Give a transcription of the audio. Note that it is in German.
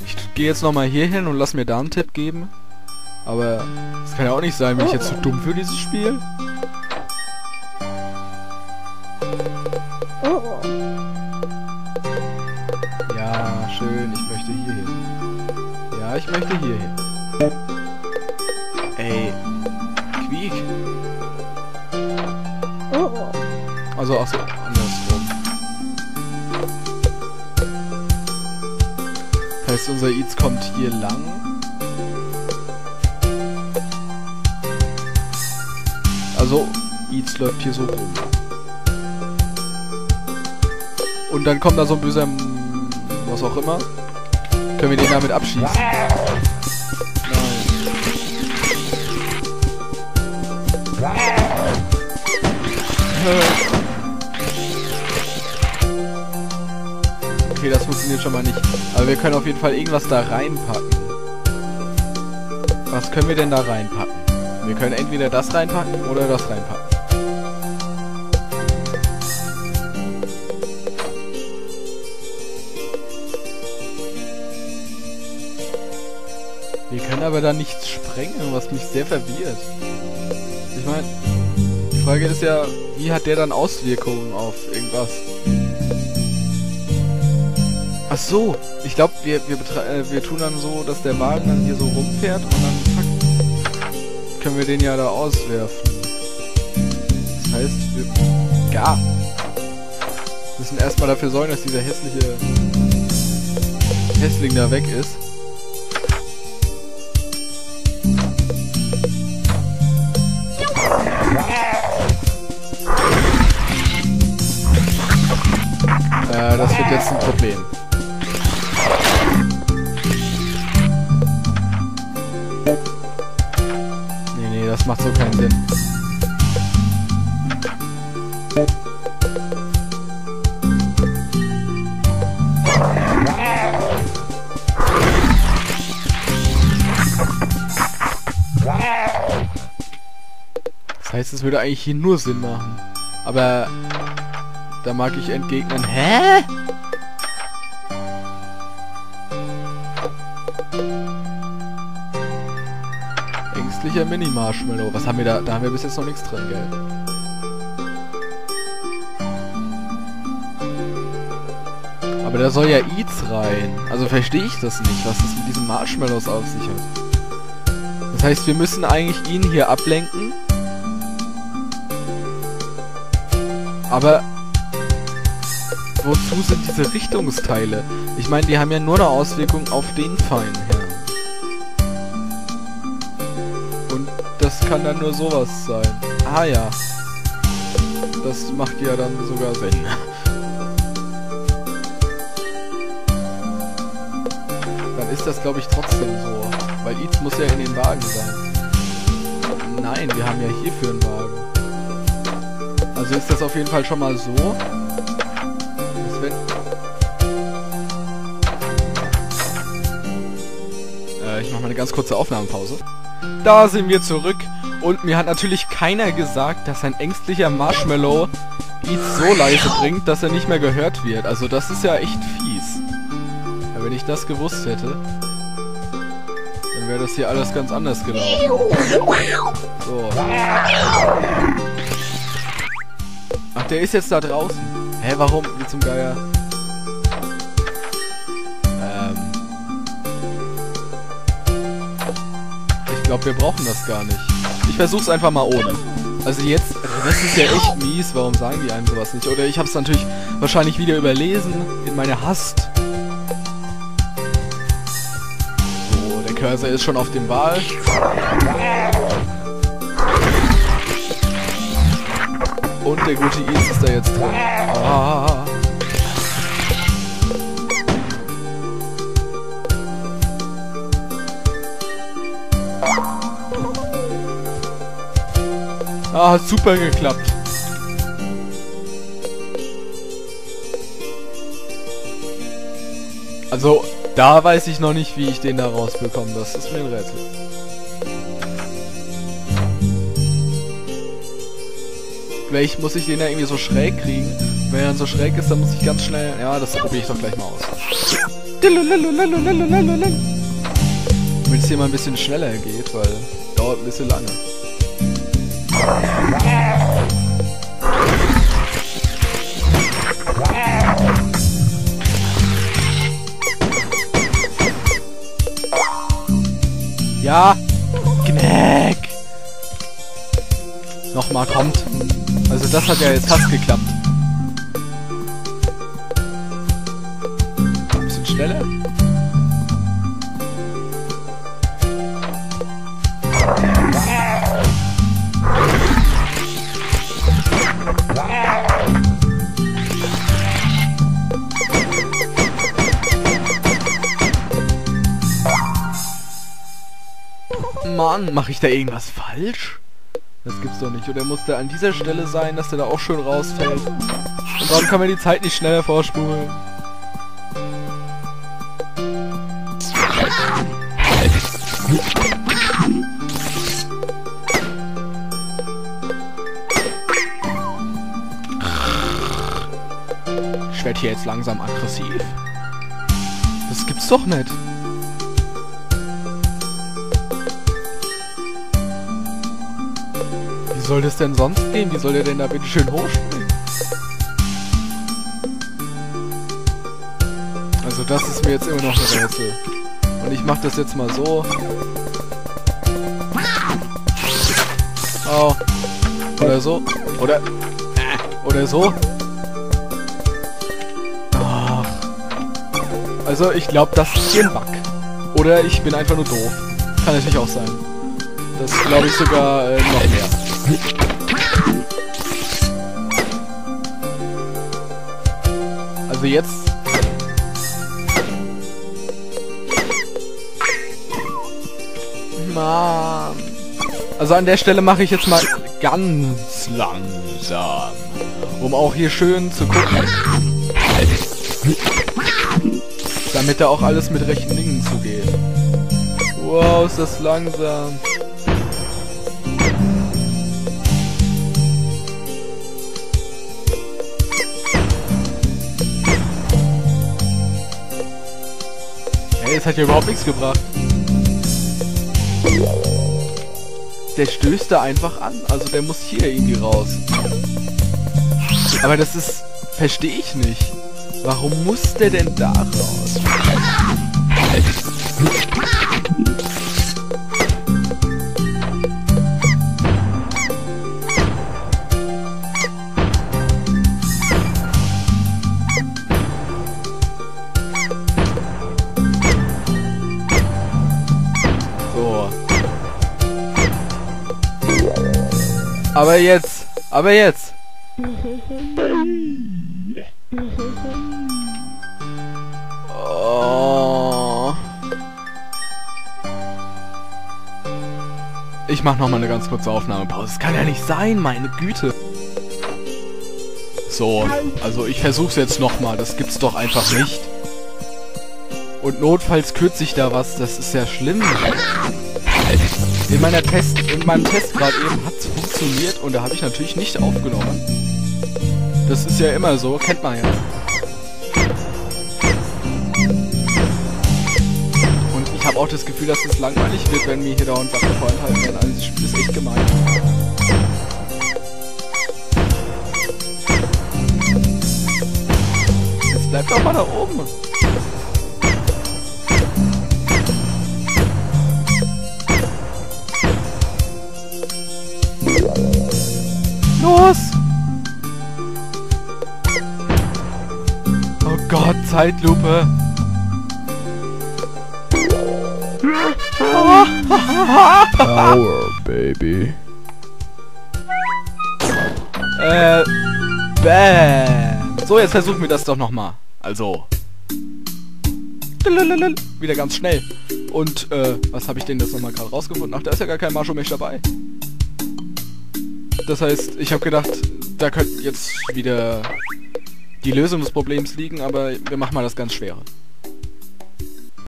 Ich gehe jetzt nochmal hier hin und lass mir da einen Tipp geben. Aber das kann ja auch nicht sein, bin ich jetzt zu dumm für dieses Spiel? Ja, schön, ich möchte hier hin. Ja, ich möchte hier hin. Ey, Quiek. Also auch so andersrum. Das heißt, unser Eets kommt hier lang. Also, Eets läuft hier so rum. Und dann kommt da so ein böser... was auch immer. Können wir den damit abschießen? Nein. Okay, das funktioniert schon mal nicht. Aber wir können auf jeden Fall irgendwas da reinpacken. Was können wir denn da reinpacken? Wir können entweder das reinpacken oder das reinpacken. Wir können aber da nichts sprengen, was mich sehr verwirrt. Ich meine, die Frage ist ja, wie hat der dann Auswirkungen auf irgendwas? Ach so, ich glaube, wir tun dann so, dass der Wagen dann hier so rumfährt und dann packt. Können wir den ja da auswerfen. Das heißt, wir müssen erstmal dafür sorgen, dass dieser hässliche Hässling da weg ist. Das wird jetzt ein Problem. Das macht so keinen Sinn. Das heißt, es würde eigentlich hier nur Sinn machen. Aber da mag ich entgegnen. Hä? Mini-Marshmallow. Was haben wir da? Da haben wir bis jetzt noch nichts drin, gell? Aber da soll ja Eets rein. Also verstehe ich das nicht, was das mit diesen Marshmallows auf sich hat. Das heißt, wir müssen eigentlich ihn hier ablenken. Aber wozu sind diese Richtungsteile? Ich meine, die haben ja nur eine Auswirkung auf den Feind. Das kann dann nur sowas sein. Ah ja. Das macht ja dann sogar Sinn. Dann ist das, glaube ich, trotzdem so. Weil Eets muss ja in den Wagen sein. Nein, wir haben ja hierfür einen Wagen. Also ist das auf jeden Fall schon mal so. Das ich mache mal eine ganz kurze Aufnahmepause. Da sind wir zurück und mir hat natürlich keiner gesagt, dass ein ängstlicher Marshmallow Eets so leise bringt, dass er nicht mehr gehört wird. Also das ist ja echt fies. Ja, wenn ich das gewusst hätte, dann wäre das hier alles ganz anders gelaufen. So. Ach, der ist jetzt da draußen. Hä, warum? Wie zum Geier? Ich glaube, wir brauchen das gar nicht. Ich versuch's einfach mal ohne. Also jetzt, das ist ja echt mies, warum sagen die einem sowas nicht? Oder ich hab's natürlich wahrscheinlich wieder überlesen in meiner Hast. So, der Cursor ist schon auf dem Wal. Und der gute Eets ist da jetzt drin. Ah. Ah, hat super geklappt. Also, da weiß ich noch nicht, wie ich den da rausbekomme. Das ist mir ein Rätsel. Vielleicht muss ich den da irgendwie so schräg kriegen. Wenn er dann so schräg ist, dann muss ich ganz schnell... Ja, das probiere ich doch gleich mal aus. Damit es hier mal ein bisschen schneller geht, weil es dauert ein bisschen lange. Ja! Knack! Nochmal kommt. Also das hat ja jetzt fast geklappt. Ein bisschen schneller. Mann, mache ich da irgendwas falsch? Das gibt's doch nicht. Oder muss der an dieser Stelle sein, dass der da auch schön rausfällt? Und warum kann man die Zeit nicht schneller vorspulen? Ich werde hier jetzt langsam aggressiv. Das gibt's doch nicht. Wie soll das denn sonst gehen? Wie soll der denn da bitte schön hochspringen? Also das ist mir jetzt immer noch ein Rätsel. Und ich mach das jetzt mal so. Oh. Oder so. Oder... Oder so. Ach. Also ich glaube, das ist hier ein Bug. Oder ich bin einfach nur doof. Kann natürlich auch sein. Das glaube ich sogar noch mehr. Also jetzt... Mann. Also an der Stelle mache ich jetzt mal ganz langsam. Um auch hier schön zu gucken. Damit da auch alles mit rechten Dingen zugeht. Wow, ist das langsam. Das hat ja überhaupt nichts gebracht. Der stößt da einfach an. Also der muss hier irgendwie raus. Aber das ist... Verstehe ich nicht. Warum muss der denn da raus? Aber jetzt! Aber jetzt! Oh. Ich mach nochmal eine ganz kurze Aufnahmepause. Das kann ja nicht sein, meine Güte! So, also ich versuch's jetzt nochmal. Das gibt's doch einfach nicht. Und notfalls kürze ich da was. Das ist ja schlimm. In meinem Test gerade eben hat's funktioniert und da habe ich natürlich nicht aufgenommen. Das ist ja immer so, kennt man ja. Und ich habe auch das Gefühl, dass es langweilig wird, wenn mir hier dauernd Sachen vorenthalten werden. Also das Spiel ist echt gemein. Jetzt bleibt doch mal da oben. Los! Oh Gott, Zeitlupe! Power, baby! Bam! So, jetzt versuchen wir das doch nochmal. Also... Wieder ganz schnell. Und, was habe ich denn das nochmal gerade rausgefunden? Ach, da ist ja gar kein Marshomech dabei. Das heißt, ich habe gedacht, da könnte jetzt wieder die Lösung des Problems liegen, aber wir machen mal das ganz Schwere.